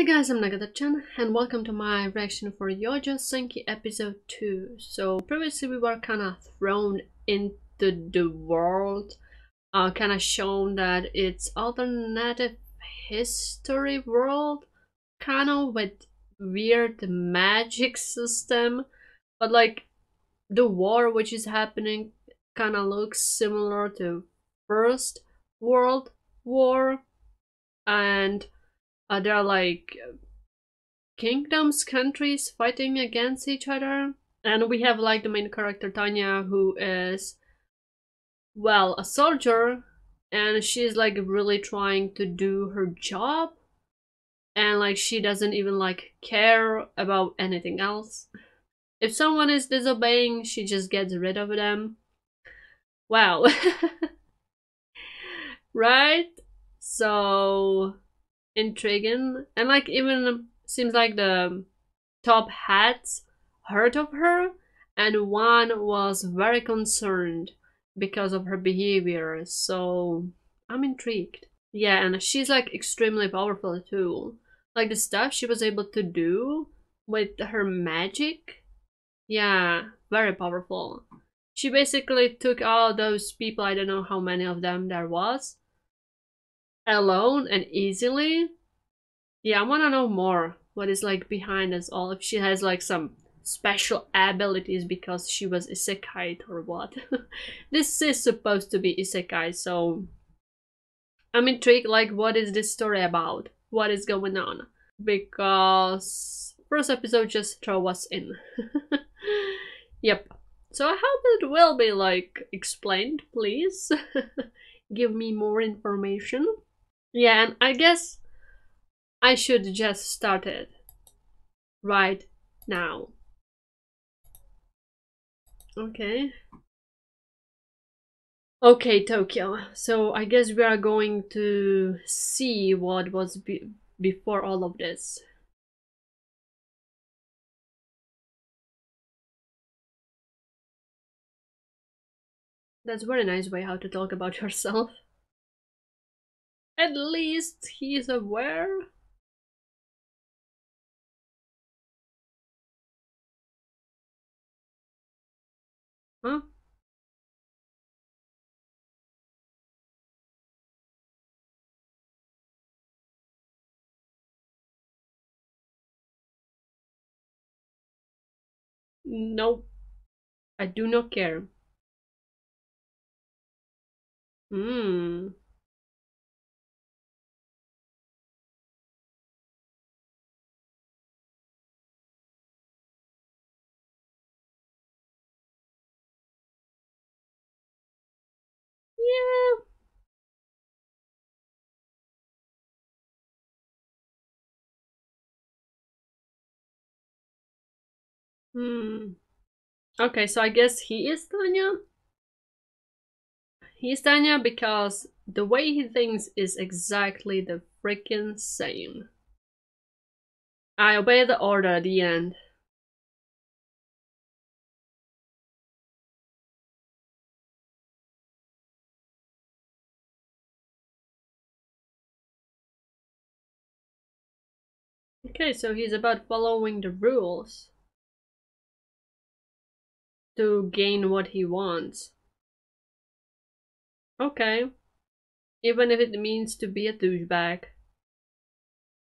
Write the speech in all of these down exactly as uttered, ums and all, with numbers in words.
Hi guys, I'm Nagadir-chan and welcome to my reaction for Youjo Senki episode two. So previously we were kind of thrown into the world, uh, kind of shown that it's alternative history world, kind of with weird magic system, but like the war which is happening kind of looks similar to First World War, and Uh, there are like kingdoms, countries fighting against each other. And we have like the main character Tanya, who is, well, a soldier, and she's like really trying to do her job, and like she doesn't even like care about anything else. If someone is disobeying, she just gets rid of them. Wow. Right? So intriguing. And like even seems like the top hats heard of her, and one was very concerned because of her behavior, so I'm intrigued. Yeah, and she's like extremely powerful too, like the stuff she was able to do with her magic. Yeah, very powerful. She basically took all those people, I don't know how many of them there was, alone and easily. Yeah, I want to know more what is like behind us all, if she has like some special abilities because she was isekai or what. This is supposed to be isekai, so I'm intrigued, like what is this story about, what is going on, because first episode just throw us in. Yep, so I hope it will be like explained, please. Give me more information. Yeah, and I guess I should just start it right now. Okay. Okay, Tokyo. So I guess we are going to see what was be before all of this. That's a very nice way how to talk about yourself. At least he is aware. Huh? No, I do not care. Hmm. Yeah. Hmm. Okay, so I guess he is Tanya. He's Tanya because the way he thinks is exactly the freaking same. I obey the order at the end. Okay, so he's about following the rules to gain what he wants. Okay, even if it means to be a douchebag.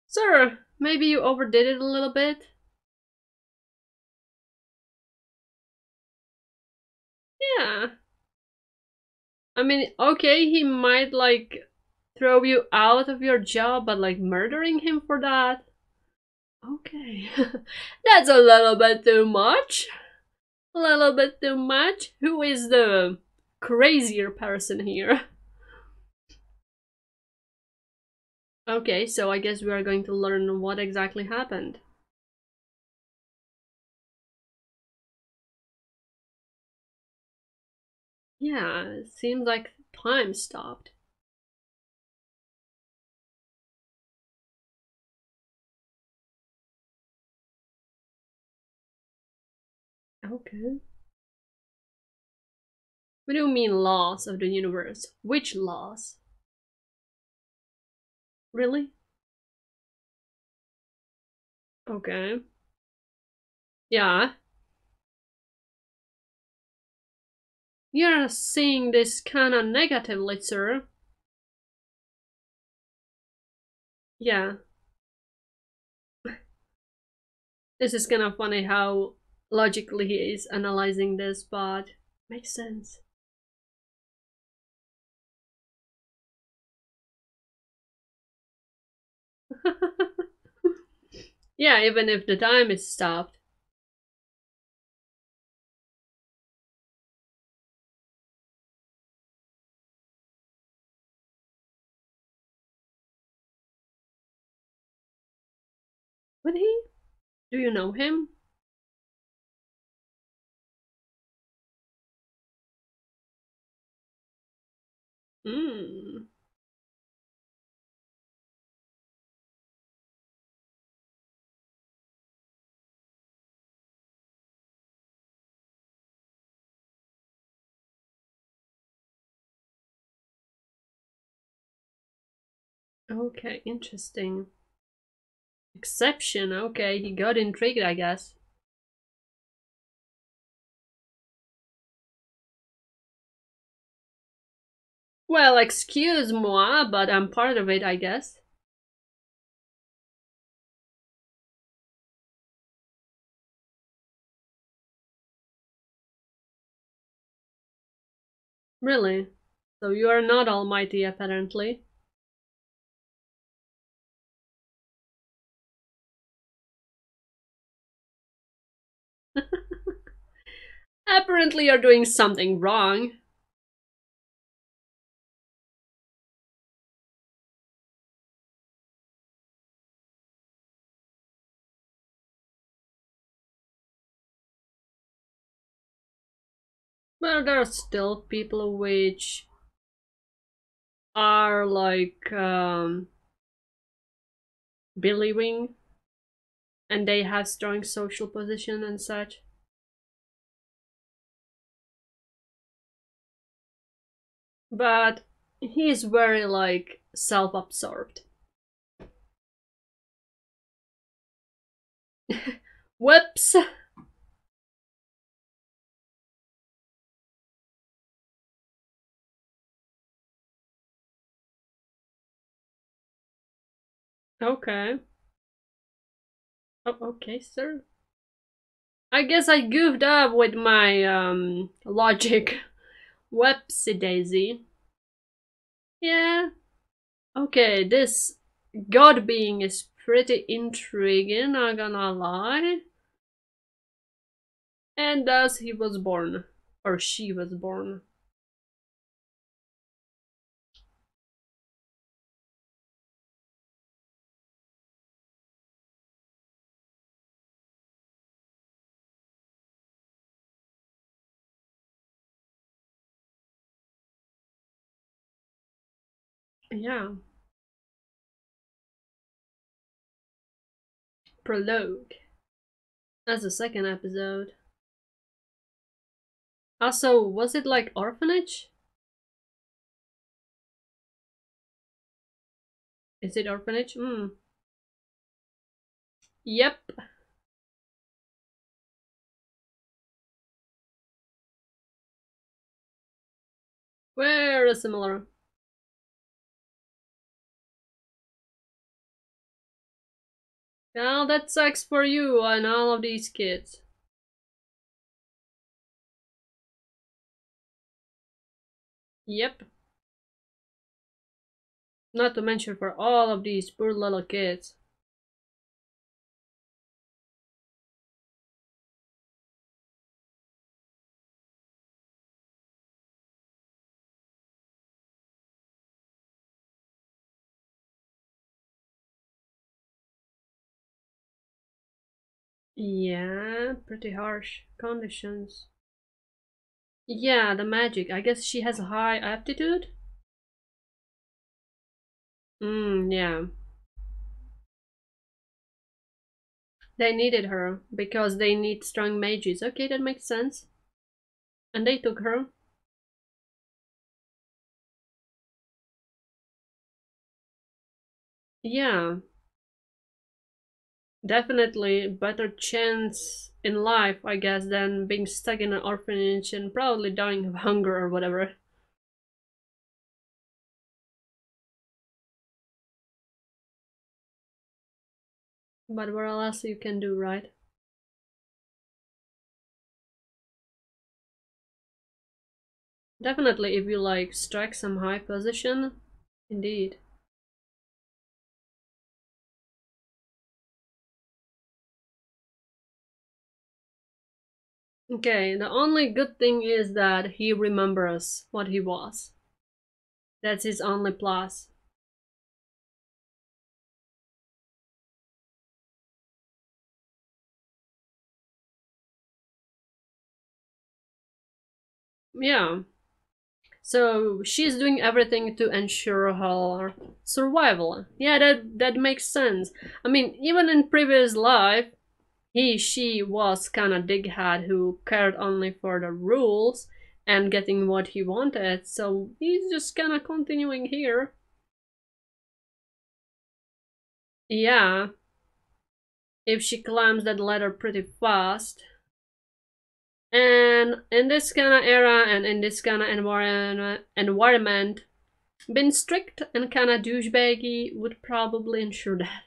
Sir, maybe you overdid it a little bit. Yeah. I mean, okay, he might like throw you out of your job, but like murdering him for that? Okay. That's a little bit too much. A little bit too much. Who is the crazier person here? Okay, so I guess we are going to learn what exactly happened. Yeah, it seems like time stopped. Okay. What do you mean laws of the universe? Which laws? Really? Okay. Yeah. You're seeing this kinda negatively, sir. Yeah. This is kinda funny how logically he is analyzing this, but makes sense. Yeah, even if the time is stopped. Would he? Do you know him? Hmm. Okay, interesting. Exception, okay, he got intrigued, I guess. Well, excuse moi, but I'm part of it, I guess. Really? So you are not almighty, apparently. Apparently you're doing something wrong. But there are still people which are like um, believing, and they have strong social position and such. But he is very like self-absorbed. Whoops. Okay. Oh, okay, sir. I guess I goofed up with my um logic. Whoopsie daisy. Yeah. Okay, this god being is pretty intriguing, not gonna lie. And thus he was born. Or she was born. Yeah. Prologue. That's the second episode. Also, was it like orphanage? Is it orphanage? Hmm. Yep. Very similar. Now that sucks for you and all of these kids. Yep. Not to mention for all of these poor little kids. Yeah, pretty harsh conditions. Yeah, the magic. I guess she has a high aptitude? Mm, yeah. They needed her because they need strong mages. Okay, that makes sense. And they took her. Yeah. definitely better chance in life, I guess, than being stuck in an orphanage and probably dying of hunger or whatever. But what else you can do, right? Definitely, if you like strike some high position, indeed. Okay, the only good thing is that he remembers what he was. That's his only plus. Yeah. So she's doing everything to ensure her survival. Yeah, that that makes sense. I mean, even in previous life, he, she was kind of dighead who cared only for the rules and getting what he wanted. So he's just kind of continuing here. Yeah. If she climbs that ladder pretty fast. And in this kind of era and in this kind of environment, environment, being strict and kind of douchebaggy would probably ensure that.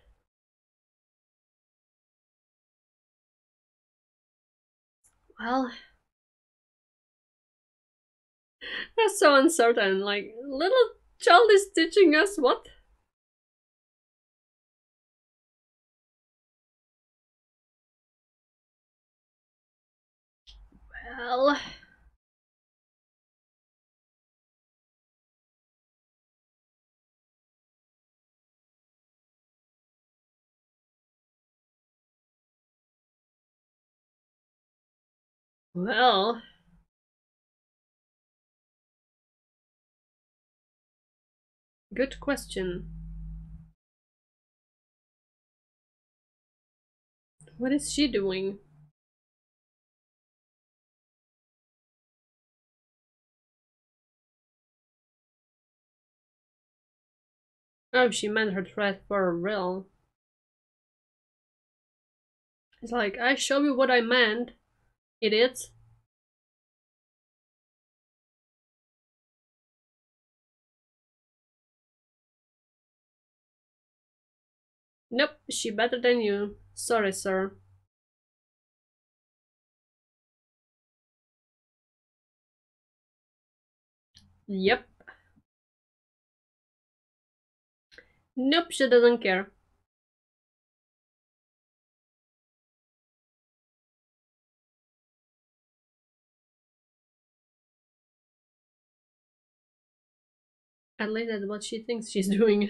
Well, that's so uncertain. Like, little child is teaching us what? Well, well, good question. What is she doing? Oh, she meant her threat for real. It's like, I show you what I meant, idiots. Nope, she better than you. Sorry, sir. Yep. Nope, she doesn't care. At least that's what she thinks she's doing.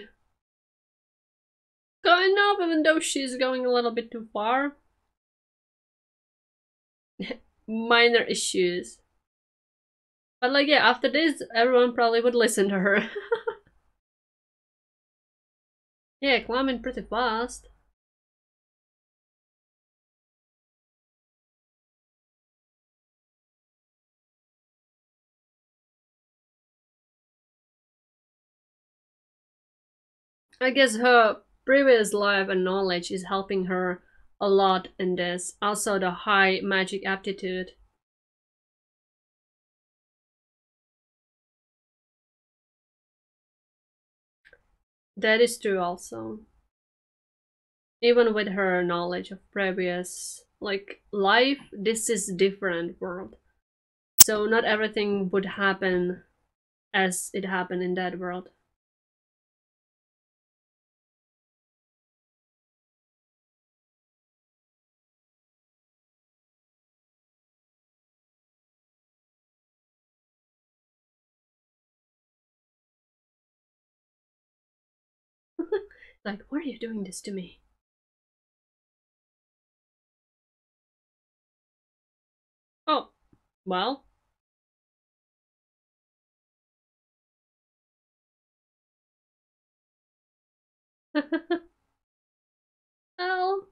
Kind of, even though she's going a little bit too far. Minor issues. But like, yeah, after this, everyone probably would listen to her. Yeah, climbing pretty fast. I guess her previous life and knowledge is helping her a lot in this. Also the high magic aptitude. That is true also. Even with her knowledge of previous like life, this is different world. So not everything would happen as it happened in that world. Like, why are you doing this to me? Oh, well. Well.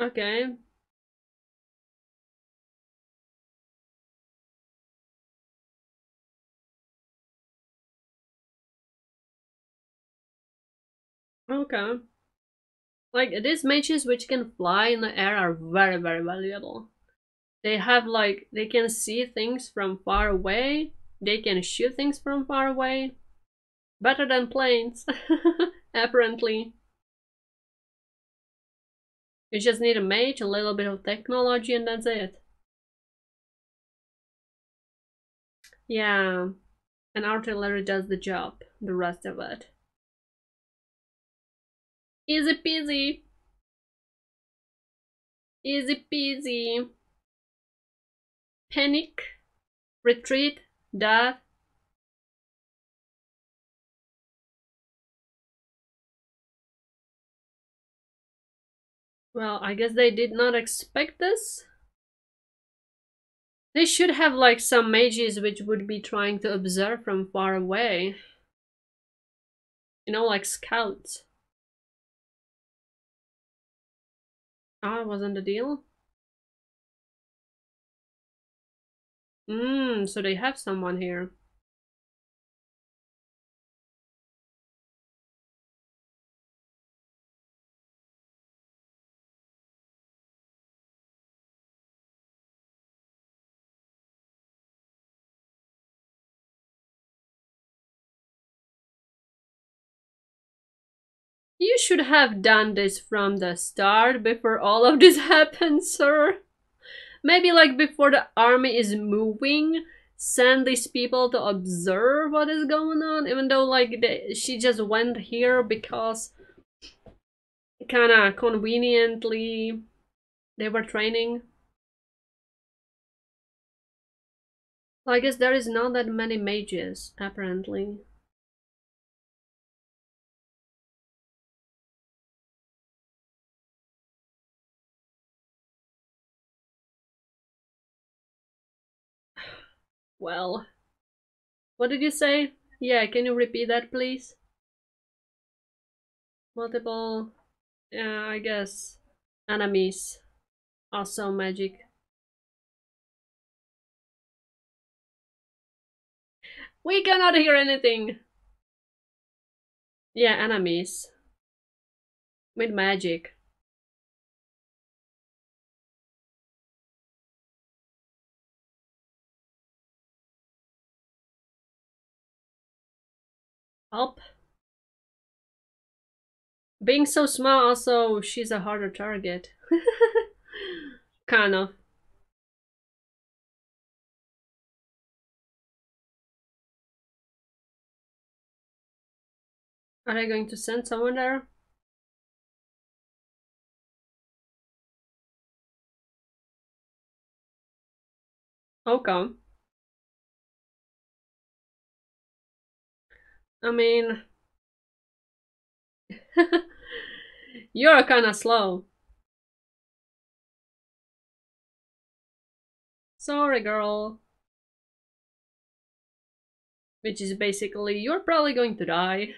Okay. Okay. Like, these mages which can fly in the air are very, very valuable. They have, like, they can see things from far away. They can shoot things from far away. Better than planes, apparently. You just need a mage, a little bit of technology, and that's it. Yeah, and artillery does the job, the rest of it. Easy peasy. Easy peasy. Panic. Retreat. Death. Well, I guess they did not expect this. They should have, like, some mages which would be trying to observe from far away. You know, like scouts. Ah, oh, wasn't the deal? Mmm, so they have someone here. You should have done this from the start before all of this happens, sir. Maybe, like, before the army is moving, send these people to observe what is going on, even though, like, they, she just went here because kinda conveniently they were training. So I guess there is not that many mages, apparently. Well, what did you say? Yeah, can you repeat that, please? Multiple, yeah, I guess, enemies are so magic. We cannot hear anything! Yeah, enemies. With magic. Up. Being so small, also, she's a harder target. Kind of. Are they going to send someone there? Okay. I mean, you're kind of slow. Sorry, girl. Which is basically, you're probably going to die.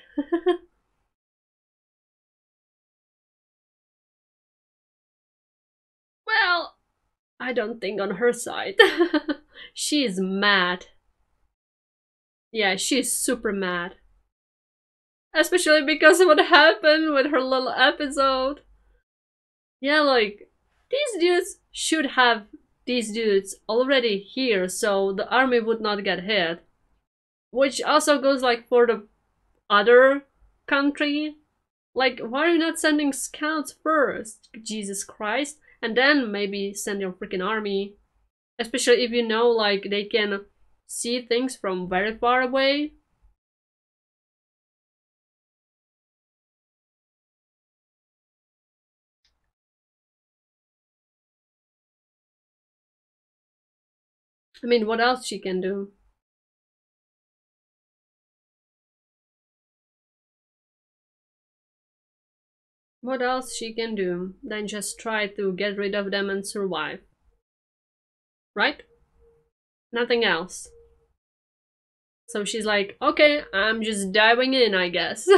Well, I don't think on her side. She is mad. Yeah, she's super mad. Especially because of what happened with her little episode. Yeah, like, these dudes should have these dudes already here, so the army would not get hit. Which also goes, like, for the other country. Like, why are you not sending scouts first? Jesus Christ. And then maybe send your freaking army. Especially if you know, like, they can see things from very far away. I mean, what else she can do? What else she can do than just try to get rid of them and survive? Right? Nothing else. So she's like, okay, I'm just diving in, I guess.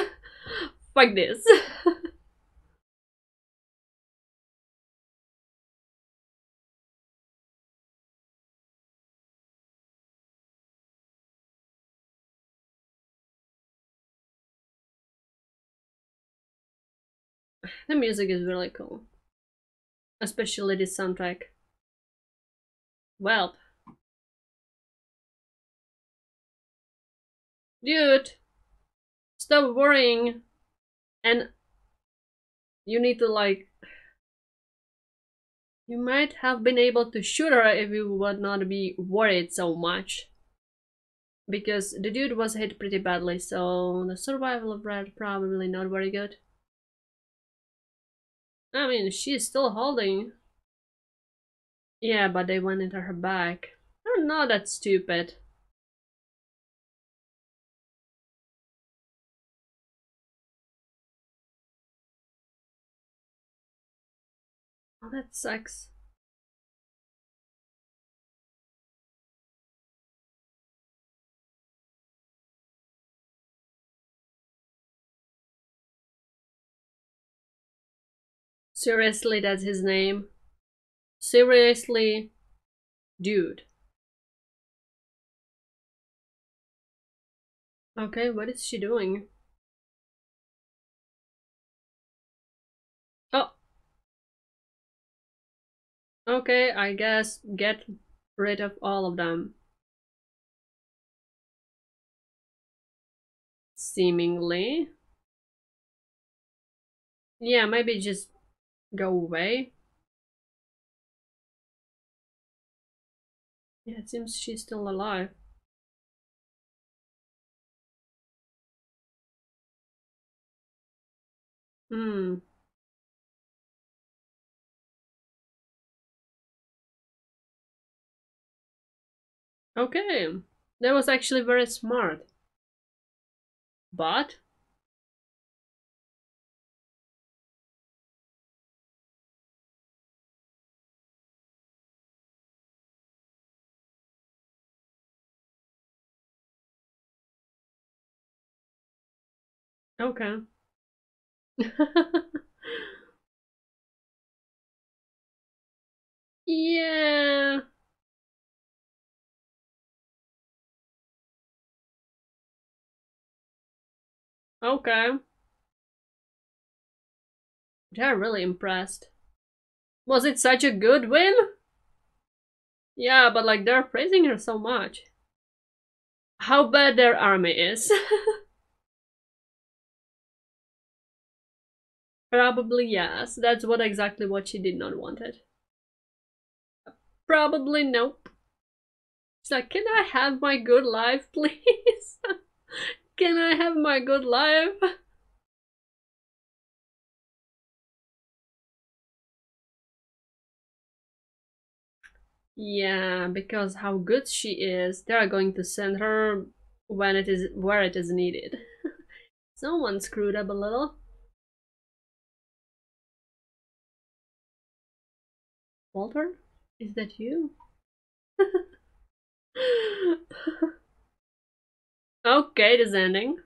Fuck this. The music is really cool, especially this soundtrack. Welp. Dude, stop worrying, and you need to like, you might have been able to shoot her if you would not be worried so much. Because the dude was hit pretty badly, so the survival of Brad probably not very good. I mean, she's still holding. Yeah, but they went into her back. I don't know, that's stupid. Oh, that sucks. Seriously, that's his name. Seriously, dude. Okay, what is she doing? Oh. Okay, I guess get rid of all of them. Seemingly. Yeah, maybe just go away. Yeah, it seems she's still alive. Hmm. Okay, that was actually very smart. But okay. Yeah. Okay. They're really impressed. Was it such a good win? Yeah, but like they're praising her so much. How bad their army is. Probably yes, that's what exactly what she did not wanted. Probably nope. She's like, can I have my good life, please? Can I have my good life? Yeah, because how good she is, they are going to send her when it is where it is needed. Someone screwed up a little. Walter, is that you? Okay, it is ending.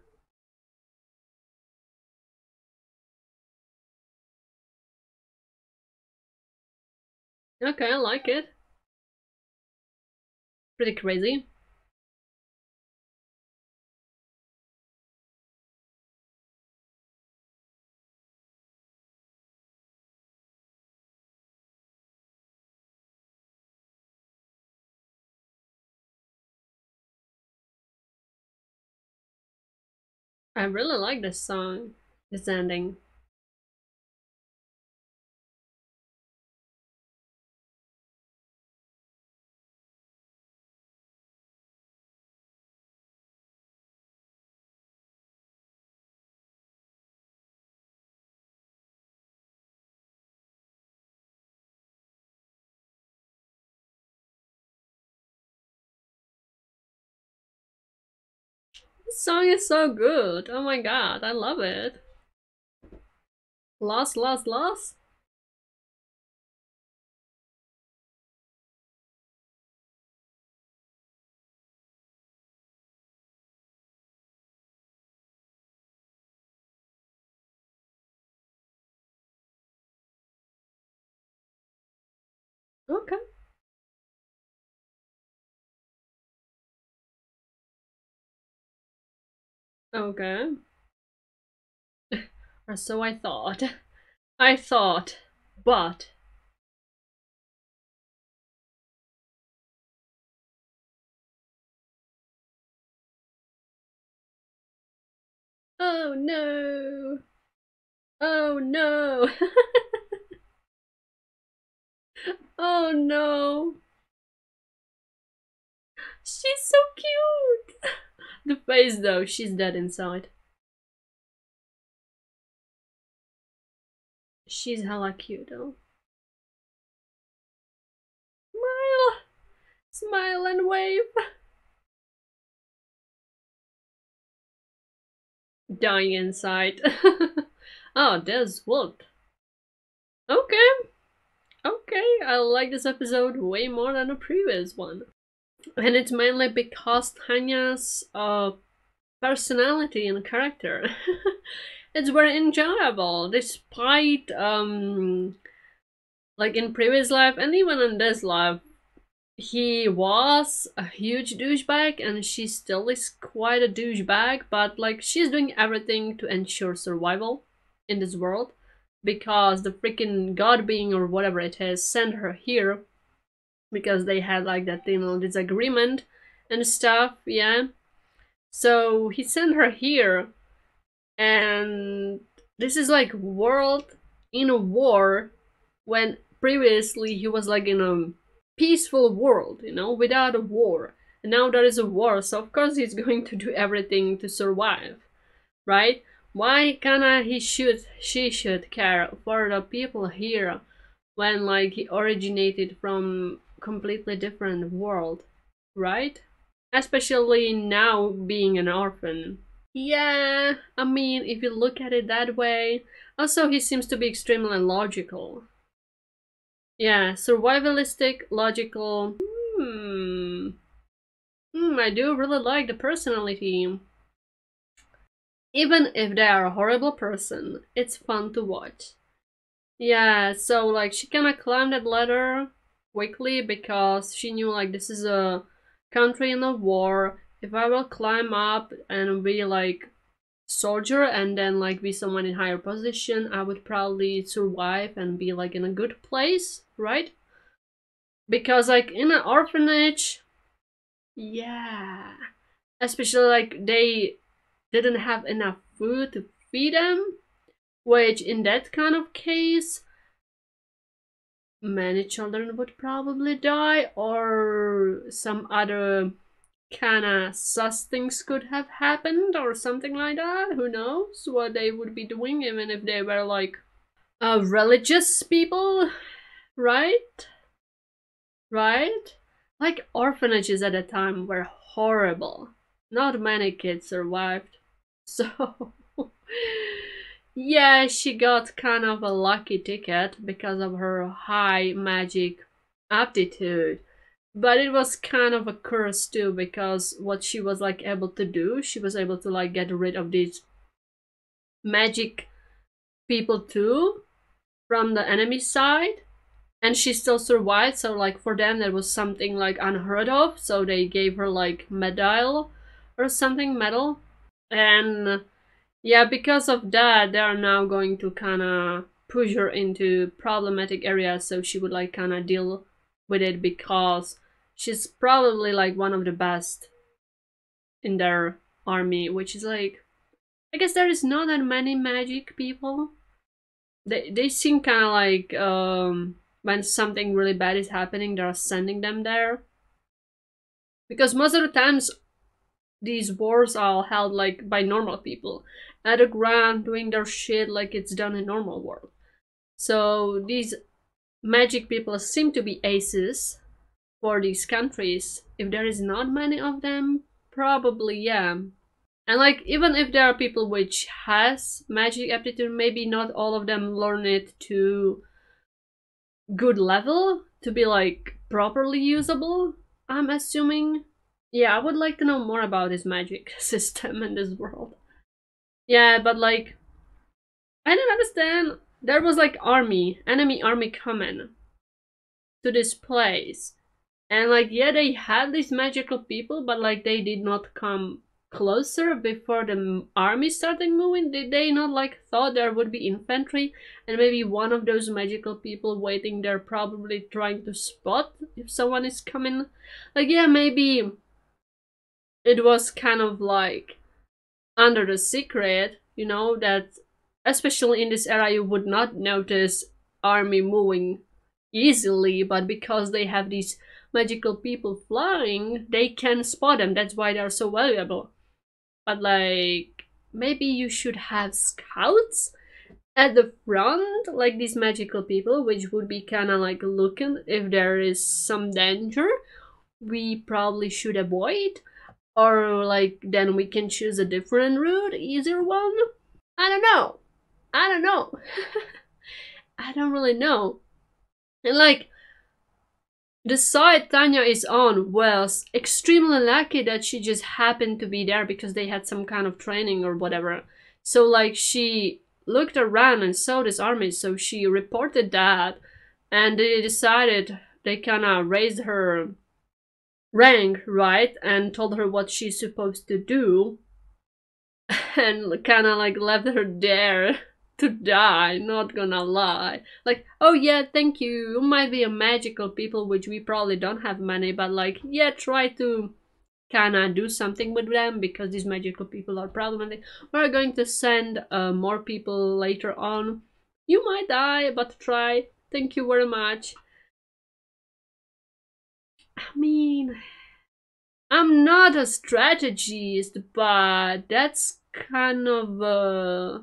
Okay, I like it. Pretty crazy. I really like this song, this ending. This song is so good. Oh my god, I love it. Lost, lost, lost. Okay. Okay. Or so I thought. I thought, but oh no, oh no, oh no, she's so cute. The face though, she's dead inside. She's hella cute though. Smile! Smile and wave! Dying inside. Oh, there's Wolf. Okay. Okay, I like this episode way more than the previous one. And it's mainly because Tanya's uh, personality and character. It's very enjoyable, despite, um, like in previous life and even in this life, he was a huge douchebag and she still is quite a douchebag, but like she's doing everything to ensure survival in this world because the freaking god being or whatever it is sent her here because they had like that, you know, disagreement and stuff, yeah. So he sent her here. And this is like world in a war when previously he was like in a peaceful world, you know, without a war. And now there is a war, so of course he's going to do everything to survive, right? Why kinda he should, she should care for the people here when like he originated from completely different world, right? Especially now being an orphan. Yeah, I mean, if you look at it that way. Also, he seems to be extremely logical. Yeah, survivalistic, logical. Hmm. Hmm, I do really like the personality. Even if they are a horrible person, it's fun to watch. Yeah, so like she kinda climbed that ladder quickly because she knew like this is a country in a war. If I will climb up and be like soldier and then like be someone in higher position, I would probably survive and be like in a good place, right? Because like in an orphanage, yeah, especially like they didn't have enough food to feed them, which in that kind of case, many children would probably die or some other kinda sus things could have happened or something like that. Who knows what they would be doing even if they were like uh, religious people, right? Right? Like orphanages at the time were horrible. Not many kids survived. So yeah, she got kind of a lucky ticket because of her high magic aptitude. But it was kind of a curse too, because what she was like able to do, she was able to like get rid of these magic people too from the enemy side, and she still survived. So like for them that was something like unheard of, so they gave her like medal or something, medal. And yeah, because of that, they are now going to kind of push her into problematic areas, so she would like kind of deal with it because she's probably like one of the best in their army, which is like, I guess there is not that many magic people. They they seem kind of like um, when something really bad is happening, they're sending them there. Because most of the times, these wars are held like by normal people at the ground doing their shit like it's done in normal world. So these magic people seem to be aces for these countries. If there is not many of them, probably, yeah. And like even if there are people which has magic aptitude, maybe not all of them learn it to good level to be like properly usable, I'm assuming. Yeah, I would like to know more about this magic system in this world. Yeah, but like I don't understand. There was like army, enemy army coming to this place. And like, yeah, they had these magical people, but like they did not come closer before the army started moving? Did they not like thought there would be infantry and maybe one of those magical people waiting there, probably trying to spot if someone is coming? Like, yeah, maybe it was kind of like under the secret, you know, that especially in this era you would not notice army moving easily, but because they have these magical people flying, they can spot them. That's why they're so valuable. But like, maybe you should have scouts at the front, like these magical people, which would be kind of like looking if there is some danger we probably should avoid, or like then we can choose a different route, easier one. I don't know. I don't know. I don't really know. And like, the side Tanya is on was extremely lucky that she just happened to be there because they had some kind of training or whatever. So like, she looked around and saw this army, so she reported that, and they decided, they kind of raised her rank, right, and told her what she's supposed to do, and kind of like left her there to die, not gonna lie. Like, oh yeah, thank you, you might be a magical people, which we probably don't have many, but like, yeah, try to kinda do something with them because these magical people are problematic. We're going to send uh, more people later on. You might die, but try. Thank you very much. I mean, I'm not a strategist, but that's kind of uh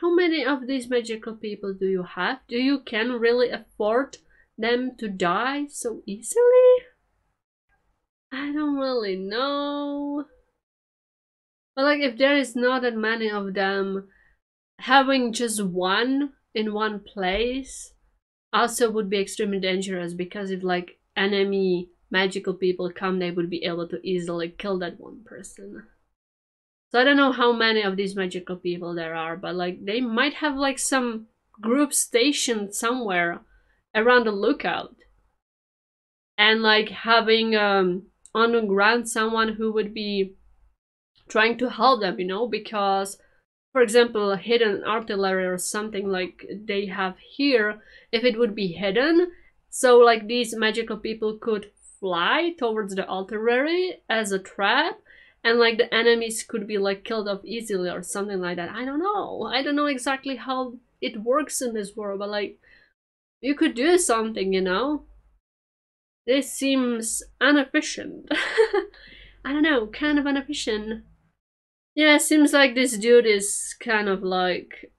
how many of these magical people do you have? Do you can really afford them to die so easily? I don't really know. But like, if there is not that many of them, having just one in one place also would be extremely dangerous, because if like enemy magical people come, they would be able to easily kill that one person. So I don't know how many of these magical people there are, but like, they might have like some group stationed somewhere around the lookout. And like, having um, on the ground someone who would be trying to help them, you know, because for example, hidden artillery or something like they have here, if it would be hidden, so like these magical people could fly towards the artillery as a trap, and like the enemies could be like killed off easily or something like that. I don't know. I don't know exactly how it works in this world, but like, you could do something, you know? This seems inefficient. I don't know, kind of inefficient. Yeah, it seems like this dude is kind of like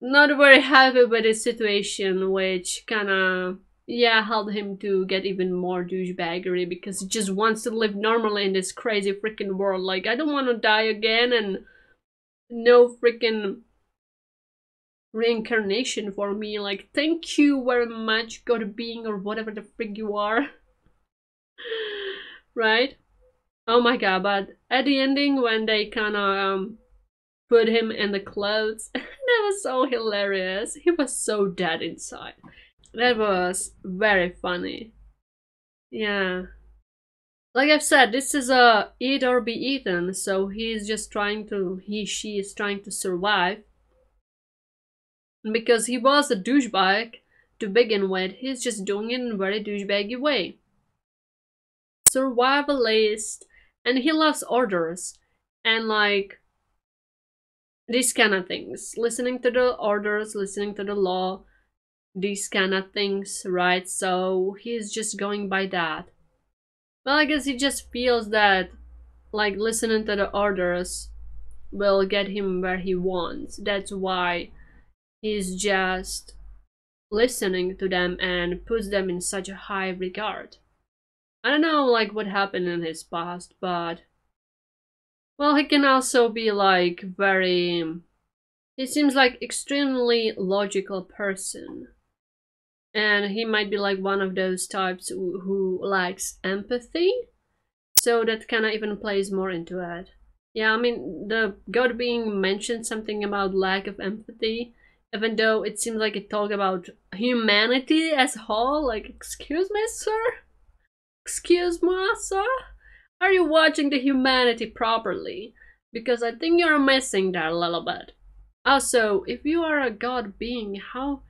not very happy with his situation, which kind of, yeah, helped him to get even more douchebaggery, because he just wants to live normally in this crazy freaking world. Like, I don't want to die again, and no freaking reincarnation for me. Like, thank you very much, God being, or whatever the freak you are. Right? Oh my god, but at the ending, when they kind of um, put him in the clothes, that was so hilarious. He was so dead inside. That was very funny. Yeah. Like I've said, this is a eat or be eaten, so he is just trying to, he, she is trying to survive. Because he was a douchebag to begin with, he's just doing it in a very douchebaggy way. Survivalist, and he loves orders, and like, these kind of things. Listening to the orders, listening to the law, these kind of things, right? So he's just going by that. Well, I guess he just feels that like listening to the orders will get him where he wants. That's why he's just listening to them and puts them in such a high regard. I don't know like what happened in his past, but well, he can also be like very, he seems like extremely logical person. And he might be like one of those types who, who lacks empathy. So that kind of even plays more into it. Yeah, I mean, the God being mentioned something about lack of empathy, even though it seems like it talked about humanity as whole. Like, excuse me, sir? Excuse me, sir? Are you watching the humanity properly? Because I think you're missing that a little bit. Also, if you are a god being, how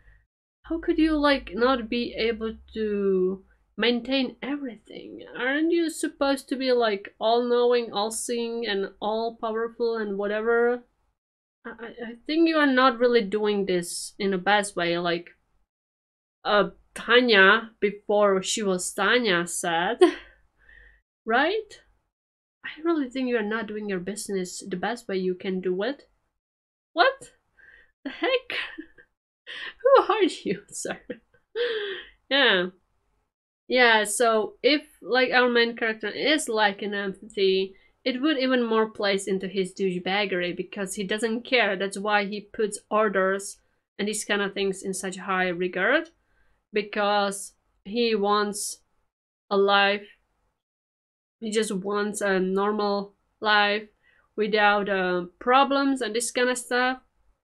how could you like not be able to maintain everything? Aren't you supposed to be like all-knowing, all-seeing, and all-powerful and whatever? I, I think you are not really doing this in the best way, like uh, Tanya, before she was Tanya, said, right? I really think you are not doing your business the best way you can do it. What the heck? Who are you, sir? Yeah. Yeah, so if like our main character is like an empathy, it would even more plays into his douchebaggery because he doesn't care. That's why he puts orders and these kind of things in such high regard, because he wants a life. He just wants a normal life without uh, problems and this kind of stuff.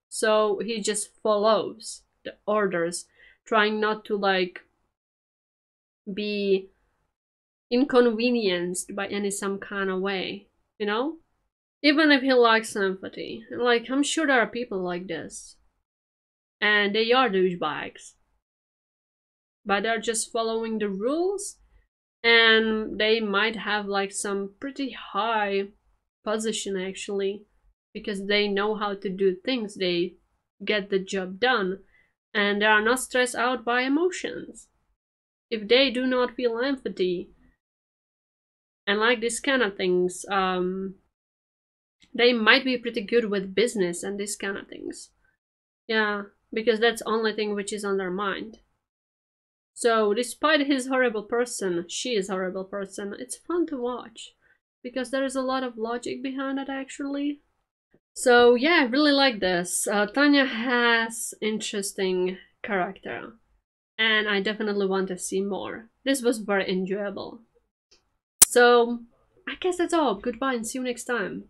So he just follows the orders, trying not to like be inconvenienced by any some kind of way, you know? Even if he lacks empathy. Like, I'm sure there are people like this. And they are douchebags. But they're just following the rules. And they might have like some pretty high position actually, because they know how to do things, they get the job done, and they are not stressed out by emotions. If they do not feel empathy and like this kind of things, um, they might be pretty good with business and this kind of things. Yeah, because that's the only thing which is on their mind. So, despite his horrible person, she is a horrible person, it's fun to watch. Because there is a lot of logic behind it, actually. So, yeah, I really like this. Uh, Tanya has interesting character. And I definitely want to see more. This was very enjoyable. So, I guess that's all. Goodbye and see you next time.